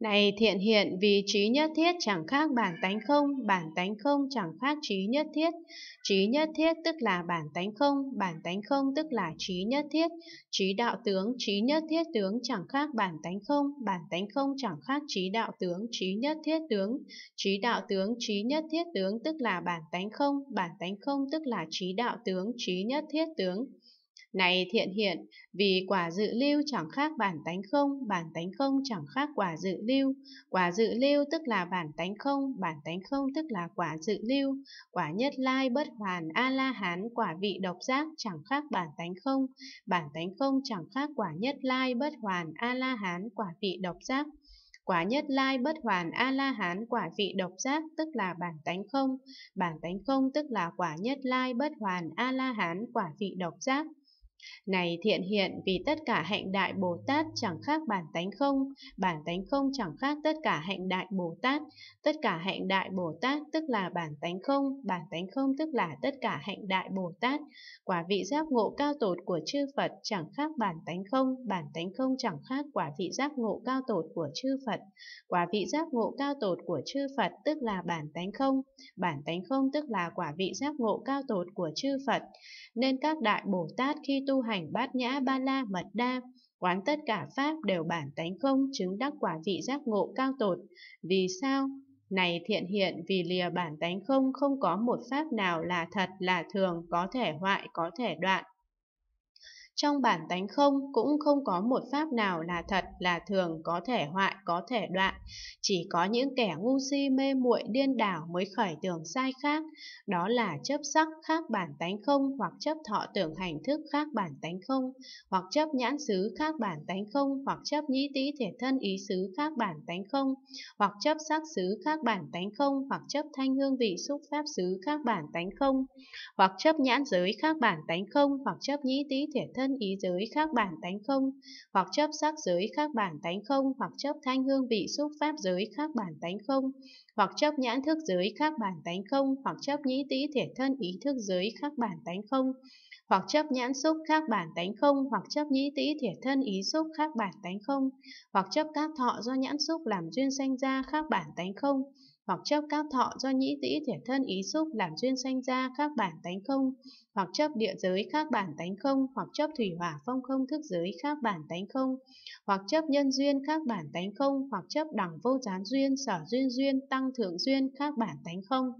Này thiện hiện, vì trí nhất thiết chẳng khác bản tánh không chẳng khác trí nhất thiết tức là bản tánh không tức là trí nhất thiết, trí đạo tướng, trí nhất thiết tướng chẳng khác bản tánh không chẳng khác trí đạo tướng, trí nhất thiết tướng, trí đạo tướng, trí nhất thiết tướng tức là bản tánh không tức là trí đạo tướng, trí nhất thiết tướng. Này thiện hiện, vì quả dự lưu chẳng khác bản tánh không chẳng khác quả dự lưu tức là bản tánh không tức là quả dự lưu, quả nhất lai bất hoàn A-la-hán, quả vị độc giác chẳng khác bản tánh không chẳng khác quả nhất lai bất hoàn A-la-hán, quả vị độc giác. Quả nhất lai bất hoàn A-la-hán quả vị độc giác tức là bản tánh không tức là quả nhất lai bất hoàn A-la-hán quả vị độc giác. Này thiện hiện, vì tất cả hạnh đại Bồ Tát chẳng khác bản tánh không chẳng khác tất cả hạnh đại Bồ Tát, tất cả hạnh đại Bồ Tát tức là bản tánh không tức là tất cả hạnh đại Bồ Tát, quả vị giác ngộ cao tột của chư Phật chẳng khác bản tánh không chẳng khác quả vị giác ngộ cao tột của chư Phật, quả vị giác ngộ cao tột của chư Phật tức là bản tánh không tức là quả vị giác ngộ cao tột của chư Phật. Nên các đại Bồ Tát khi tu hành bát nhã ba la mật đa, quán tất cả pháp đều bản tánh không, chứng đắc quả vị giác ngộ cao tột. Vì sao? Này thiện hiện, vì lìa bản tánh không, không có một pháp nào là thật, là thường, có thể hoại, có thể đoạn. Trong bản tánh không cũng không có một pháp nào là thật, là thường, có thể hoại, có thể đoạn. Chỉ có những kẻ ngu si mê muội điên đảo mới khởi tưởng sai khác, đó là chấp sắc khác bản tánh không, hoặc chấp thọ tưởng hành thức khác bản tánh không, hoặc chấp nhãn xứ khác bản tánh không, hoặc chấp nhĩ tĩ thể thân ý xứ khác bản tánh không, hoặc chấp sắc xứ khác bản tánh không, hoặc chấp thanh hương vị xúc pháp xứ khác bản tánh không, hoặc chấp nhãn giới khác bản tánh không, hoặc chấp nhĩ tĩ thể thân ý giới khác bản tánh không, hoặc chấp sắc giới khác bản tánh không, hoặc chấp thanh hương vị xúc pháp giới khác bản tánh không, hoặc chấp nhãn thức giới khác bản tánh không, hoặc chấp nhĩ tĩ thể thân ý thức giới khác bản tánh không, hoặc chấp nhãn xúc khác bản tánh không, hoặc chấp nhĩ tĩ thể thân ý xúc khác bản tánh không, hoặc chấp các thọ do nhãn xúc làm duyên sanh ra khác bản tánh không, hoặc chấp các thọ do nhĩ tĩ thể thân ý xúc làm duyên sanh ra các bản tánh không, hoặc chấp địa giới khác bản tánh không, hoặc chấp thủy hỏa phong không thức giới khác bản tánh không, hoặc chấp nhân duyên khác bản tánh không, hoặc chấp đẳng vô gián duyên, sở duyên duyên, tăng thượng duyên khác bản tánh không.